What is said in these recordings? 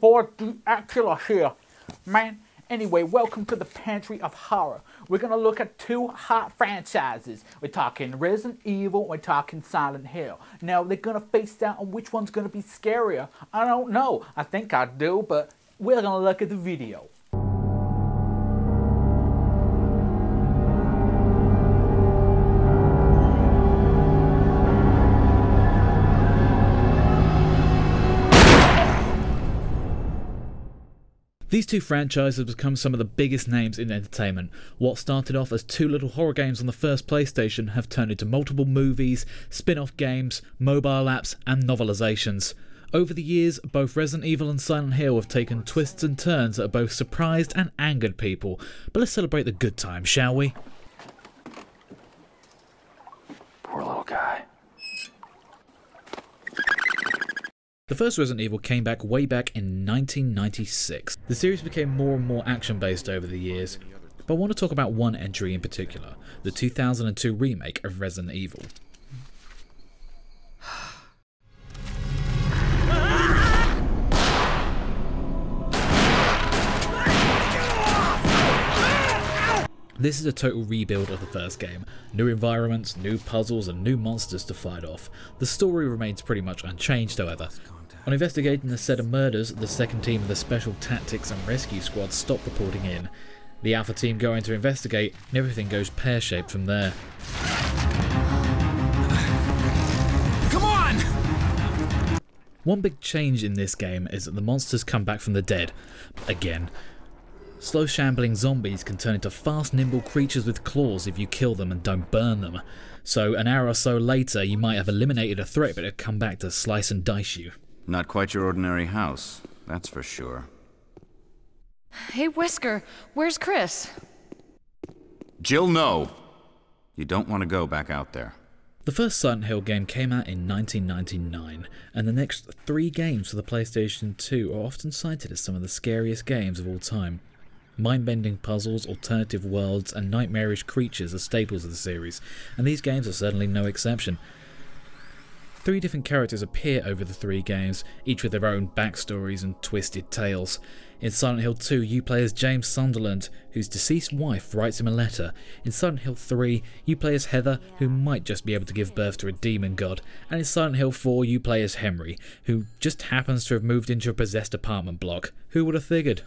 board the Acula here, man. Anyway, welcome to the Pantry of Horror. We're going to look at two hot franchises. We're talking Resident Evil, we're talking Silent Hill. Now, they're going to face out on which one's going to be scarier. I don't know. I think I do, but we're going to look at the video. These two franchises have become some of the biggest names in entertainment. What started off as two little horror games on the first PlayStation have turned into multiple movies, spin-off games, mobile apps and novelizations. Over the years, both Resident Evil and Silent Hill have taken twists and turns that have both surprised and angered people. But let's celebrate the good time, shall we? Poor little guy. The first Resident Evil came back way back in 1996. The series became more and more action based over the years, but I want to talk about one entry in particular, the 2002 remake of Resident Evil. This is a total rebuild of the first game. New environments, new puzzles and new monsters to fight off. The story remains pretty much unchanged however. On investigating the set of murders, the second team of the Special Tactics and Rescue Squad stopped reporting in. The Alpha team go in to investigate and everything goes pear-shaped from there. Come on! One big change in this game is that the monsters come back from the dead. Again. Slow shambling zombies can turn into fast nimble creatures with claws if you kill them and don't burn them. So an hour or so later you might have eliminated a threat but it'll come back to slice and dice you. Not quite your ordinary house, that's for sure. Hey Wesker, where's Chris? Jill, no! You don't want to go back out there. The first Silent Hill game came out in 1999, and the next three games for the PlayStation 2 are often cited as some of the scariest games of all time. Mind-bending puzzles, alternative worlds and nightmarish creatures are staples of the series, and these games are certainly no exception. Three different characters appear over the three games, each with their own backstories and twisted tales. In Silent Hill 2 you play as James Sunderland, whose deceased wife writes him a letter. In Silent Hill 3 you play as Heather, who might just be able to give birth to a demon god. And in Silent Hill 4 you play as Henry, who just happens to have moved into a possessed apartment block. Who would have figured?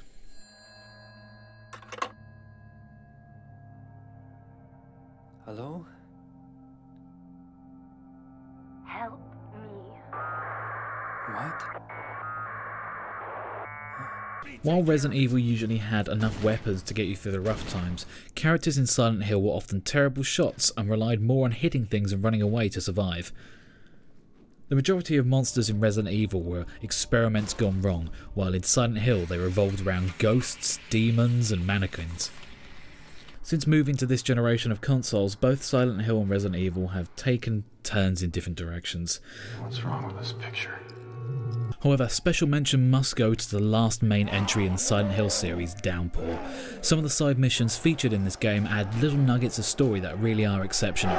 Hello? Help me. What? While Resident Evil usually had enough weapons to get you through the rough times, characters in Silent Hill were often terrible shots and relied more on hitting things and running away to survive. The majority of monsters in Resident Evil were experiments gone wrong, while in Silent Hill they revolved around ghosts, demons and mannequins. Since moving to this generation of consoles, both Silent Hill and Resident Evil have taken turns in different directions. What's wrong with this picture? However, special mention must go to the last main entry in the Silent Hill series, Downpour. Some of the side missions featured in this game add little nuggets of story that really are exceptional.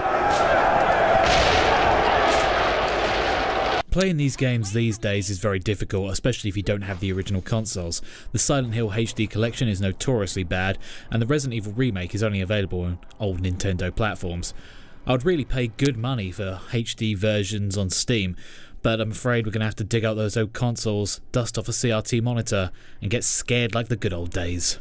Playing these games these days is very difficult, especially if you don't have the original consoles. The Silent Hill HD collection is notoriously bad, and the Resident Evil remake is only available on old Nintendo platforms. I would really pay good money for HD versions on Steam, but I'm afraid we're going to have to dig out those old consoles, dust off a CRT monitor, and get scared like the good old days.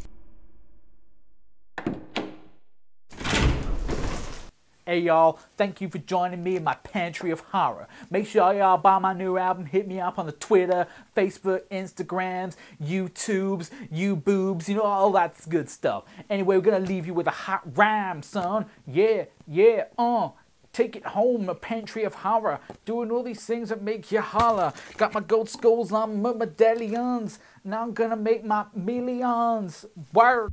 Hey y'all, thank you for joining me in my Pantry of Horror. Make sure y'all buy my new album, hit me up on the Twitter, Facebook, Instagrams, YouTubes, YouBoobs, you know, all that good stuff. Anyway, we're gonna leave you with a hot rhyme, son. Yeah, yeah, Take it home, a Pantry of Horror. Doing all these things that make you holler. Got my gold skulls on my medallions. Now I'm gonna make my millions. Word.